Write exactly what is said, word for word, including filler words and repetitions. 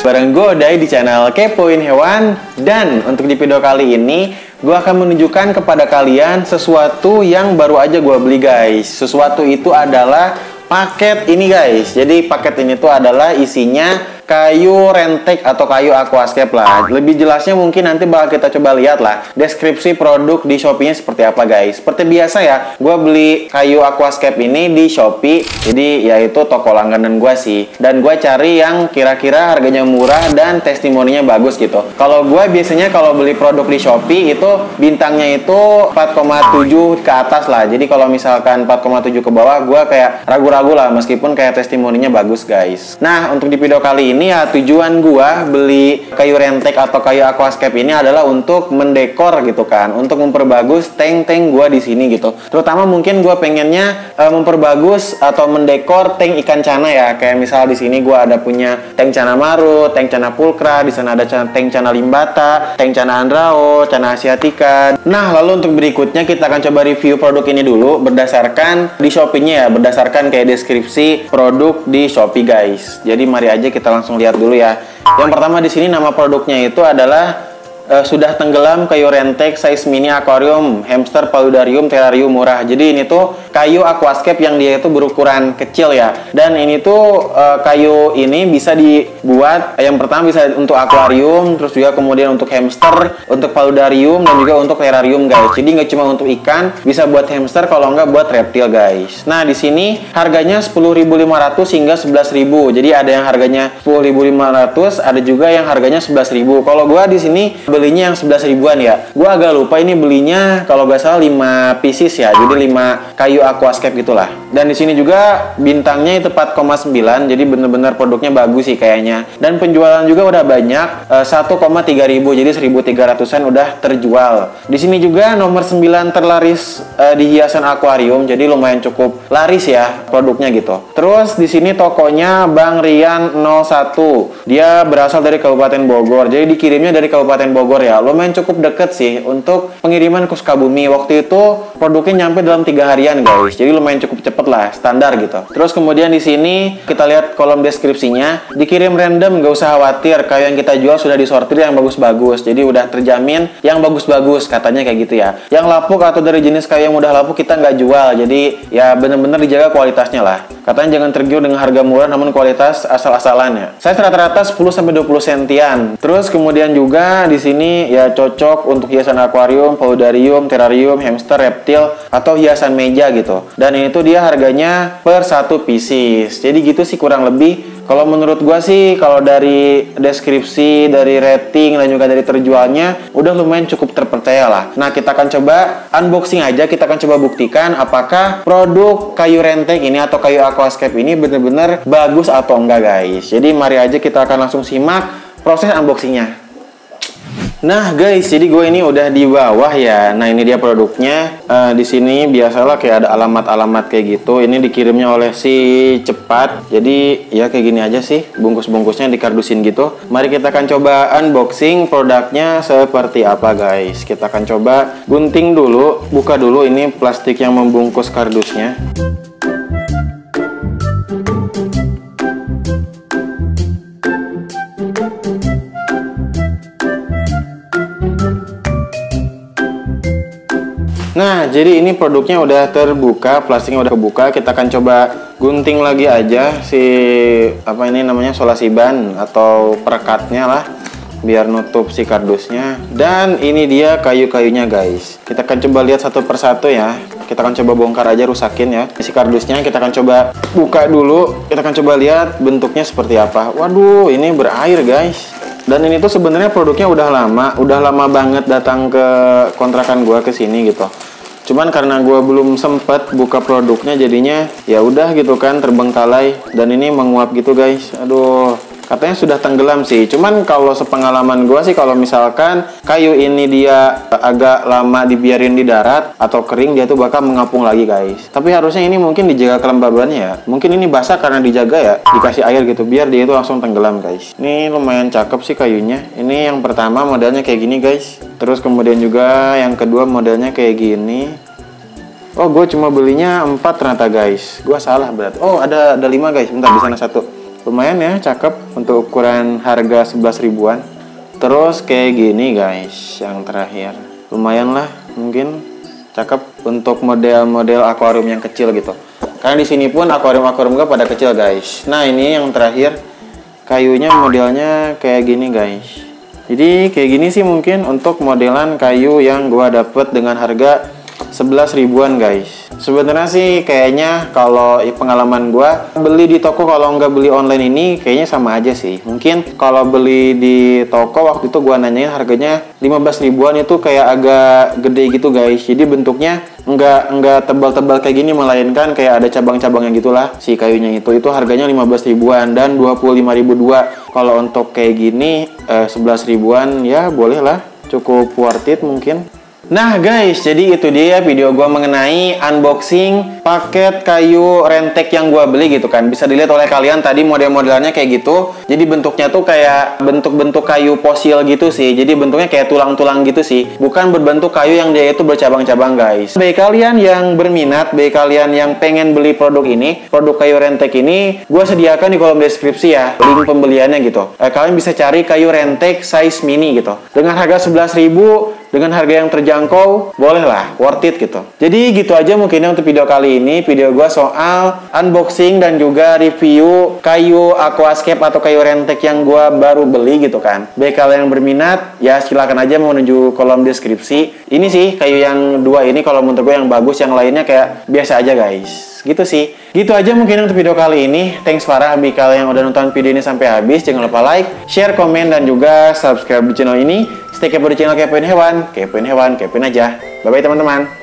Bareng gue Oday di channel Kepoin Hewan. Dan untuk di video kali ini gue akan menunjukkan kepada kalian sesuatu yang baru aja gue beli, guys. Sesuatu itu adalah paket ini, guys. Jadi paket ini tuh adalah isinya kayu rentek atau kayu aquascape lah. Lebih jelasnya mungkin nanti bakal kita coba lihat lah deskripsi produk di Shopee-nya seperti apa, guys. Seperti biasa ya, gue beli kayu aquascape ini di Shopee. Jadi yaitu toko langganan gue sih. Dan gue cari yang kira-kira harganya murah dan testimoninya bagus gitu. Kalau gue biasanya kalau beli produk di Shopee itu bintangnya itu empat koma tujuh ke atas lah. Jadi kalau misalkan empat koma tujuh ke bawah gue kayak ragu-ragu lah, meskipun kayak testimoninya bagus, guys. Nah, untuk di video kali ini ya, tujuan gua beli kayu rentek atau kayu aquascape ini adalah untuk mendekor gitu kan, untuk memperbagus tank-tank gua di sini gitu. Terutama mungkin gua pengennya e, memperbagus atau mendekor tank ikan cana ya. Kayak misal di sini gua ada punya tank cana maru, tank cana pulcra, di sana ada tank cana limbata, tank cana andrao, cana asiatica. Nah, lalu untuk berikutnya kita akan coba review produk ini dulu berdasarkan di Shopee-nya ya, berdasarkan kayak deskripsi produk di Shopee, guys. Jadi mari aja kita langsung lihat dulu ya. Yang pertama di sini nama produknya itu adalah Uh, sudah tenggelam kayu rentek size mini aquarium hamster paludarium terrarium murah. Jadi ini tuh kayu aquascape yang dia itu berukuran kecil ya. Dan ini tuh uh, kayu ini bisa dibuat, yang pertama bisa untuk aquarium, terus juga kemudian untuk hamster, untuk paludarium, dan juga untuk terrarium, guys. Jadi nggak cuma untuk ikan, bisa buat hamster kalau nggak buat reptil, guys. Nah, di sini harganya sepuluh ribu lima ratus hingga sebelas ribu. Jadi ada yang harganya sepuluh ribu lima ratus, ada juga yang harganya sebelas ribu. Kalau gua di sini belinya yang sebelas ribuan ya. Gua agak lupa ini belinya kalau gak salah lima pieces ya. Jadi lima kayu aquascape gitulah. Dan di sini juga bintangnya itu empat koma sembilan. Jadi bener-bener produknya bagus sih kayaknya. Dan penjualan juga udah banyak, satu koma tiga ribu. Jadi seribu tiga ratusan udah terjual. Di sini juga nomor sembilan terlaris uh, di hiasan akuarium. Jadi lumayan cukup laris ya produknya gitu. Terus di sini tokonya Bang Rian nol satu. Dia berasal dari Kabupaten Bogor. Jadi dikirimnya dari Kabupaten Bogor ya, lumayan cukup deket sih untuk pengiriman ke Sukabumi. Waktu itu produknya nyampe dalam tiga harian, guys. Jadi lumayan cukup cepet lah, standar gitu. Terus kemudian di sini kita lihat kolom deskripsinya, dikirim random, gak usah khawatir. Kayu yang kita jual sudah disortir yang bagus-bagus, jadi udah terjamin yang bagus-bagus katanya kayak gitu ya. Yang lapuk atau dari jenis kayu yang udah lapuk kita nggak jual. Jadi ya bener-bener dijaga kualitasnya lah. Katanya jangan tergiur dengan harga murah namun kualitas asal-asalannya. Saya rata-rata sepuluh sampai dua puluh sentian. Terus kemudian juga di sini ya cocok untuk hiasan akuarium, paludarium, terrarium, hamster, reptil atau hiasan meja gitu. Dan ini tuh dia harganya per satu pieces. Jadi gitu sih kurang lebih. Kalau menurut gua sih, kalau dari deskripsi, dari rating, dan juga dari terjualnya, udah lumayan cukup terpercaya lah. Nah, kita akan coba unboxing aja, kita akan coba buktikan apakah produk kayu rentek ini atau kayu aquascape ini bener-bener bagus atau enggak, guys. Jadi mari aja kita akan langsung simak proses unboxingnya. Nah, guys, jadi gue ini udah di bawah ya. Nah, ini dia produknya. Uh, di sini biasalah kayak ada alamat-alamat kayak gitu. Ini dikirimnya oleh si Cepat. Jadi ya kayak gini aja sih, bungkus-bungkusnya dikardusin gitu. Mari kita akan coba unboxing produknya seperti apa, guys. Kita akan coba gunting dulu, buka dulu ini plastik yang membungkus kardusnya. Nah, jadi ini produknya udah terbuka, plastiknya udah kebuka. Kita akan coba gunting lagi aja si apa ini namanya solasiban atau perekatnya lah, biar nutup si kardusnya. Dan ini dia kayu-kayunya, guys. Kita akan coba lihat satu persatu ya. Kita akan coba bongkar aja, rusakin ya si kardusnya. Kita akan coba buka dulu. Kita akan coba lihat bentuknya seperti apa. Waduh, ini berair, guys. Dan ini tuh sebenarnya produknya udah lama, udah lama banget datang ke kontrakan gua ke sini gitu. Cuman karena gua belum sempet buka produknya jadinya ya udah gitu kan, terbengkalai. Dan ini menguap gitu, guys. Aduh, katanya sudah tenggelam sih. Cuman kalau sepengalaman gua sih, kalau misalkan kayu ini dia agak lama dibiarin di darat atau kering, dia tuh bakal mengapung lagi, guys. Tapi harusnya ini mungkin dijaga kelembabannya ya. Mungkin ini basah karena dijaga ya, dikasih air gitu biar dia itu langsung tenggelam, guys. Ini lumayan cakep sih kayunya. Ini yang pertama modelnya kayak gini, guys. Terus kemudian juga yang kedua modelnya kayak gini. Oh, gue cuma belinya empat ternyata, guys. Gue salah berarti. Oh, ada ada lima, guys. Bentar, di sana satu. Lumayan ya, cakep untuk ukuran harga sebelas ribuan. Terus kayak gini guys, yang terakhir. Lumayan lah, mungkin cakep untuk model-model akuarium yang kecil gitu. Karena di sini pun akuarium-akuarium gue pada kecil guys. Nah, ini yang terakhir. Kayunya modelnya kayak gini guys. Jadi kayak gini sih mungkin untuk modelan kayu yang gua dapet dengan harga sebelas ribuan guys. Sebenarnya sih kayaknya kalau pengalaman gua beli di toko kalau nggak beli online ini kayaknya sama aja sih. Mungkin kalau beli di toko waktu itu gua nanyain harganya lima belas ribuan itu kayak agak gede gitu guys. Jadi bentuknya nggak nggak tebal-tebal kayak gini, melainkan kayak ada cabang-cabangnya gitulah si kayunya itu. Itu harganya lima belas ribuan dan dua puluh lima ribu dua. Kalau untuk kayak gini eh, sebelas ribuan ya boleh lah, cukup worth it mungkin. Nah guys, jadi itu dia video gue mengenai unboxing paket kayu rentek yang gue beli gitu kan. Bisa dilihat oleh kalian tadi model-modelnya kayak gitu. Jadi bentuknya tuh kayak bentuk-bentuk kayu fosil gitu sih. Jadi bentuknya kayak tulang-tulang gitu sih. Bukan berbentuk kayu yang dia itu bercabang-cabang guys. Bagi kalian yang berminat, bagi kalian yang pengen beli produk ini, produk kayu rentek ini, gue sediakan di kolom deskripsi ya link pembeliannya gitu. eh, Kalian bisa cari kayu rentek size mini gitu dengan harga sebelas ribu. Dengan harga yang terjangkau, bolehlah, worth it gitu. Jadi gitu aja mungkinnya untuk video kali ini, video gue soal unboxing dan juga review kayu aquascape atau kayu rentek yang gue baru beli gitu kan. Bagi kalian yang berminat, ya silakan aja menuju kolom deskripsi. Ini sih kayu yang dua ini kalau menurut gue yang bagus, yang lainnya kayak biasa aja guys. Gitu sih. Gitu aja mungkin untuk video kali ini. Thanks parah bagi kalian yang udah nonton video ini sampai habis. Jangan lupa like, share, komen, dan juga subscribe di channel ini. Stay kepo di channel Kepoin Hewan, kepoin hewan, kepoin aja. Bye-bye teman-teman.